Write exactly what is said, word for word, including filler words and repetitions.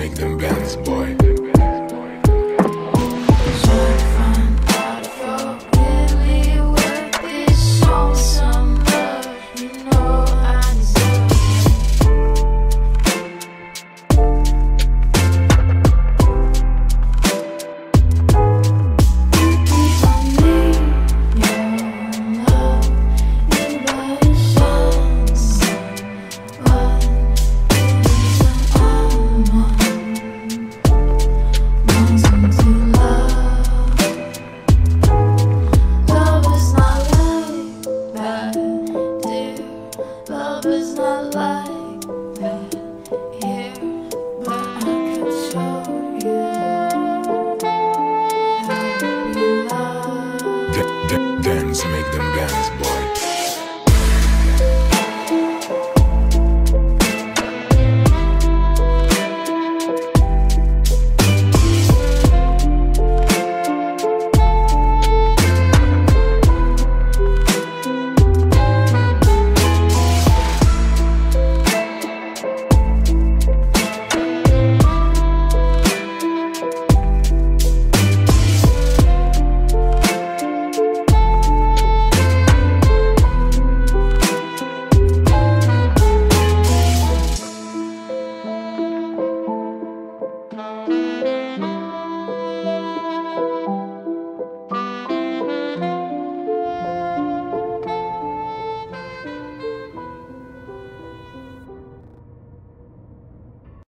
Make them bounce, boy. Dance, make them dance, boy.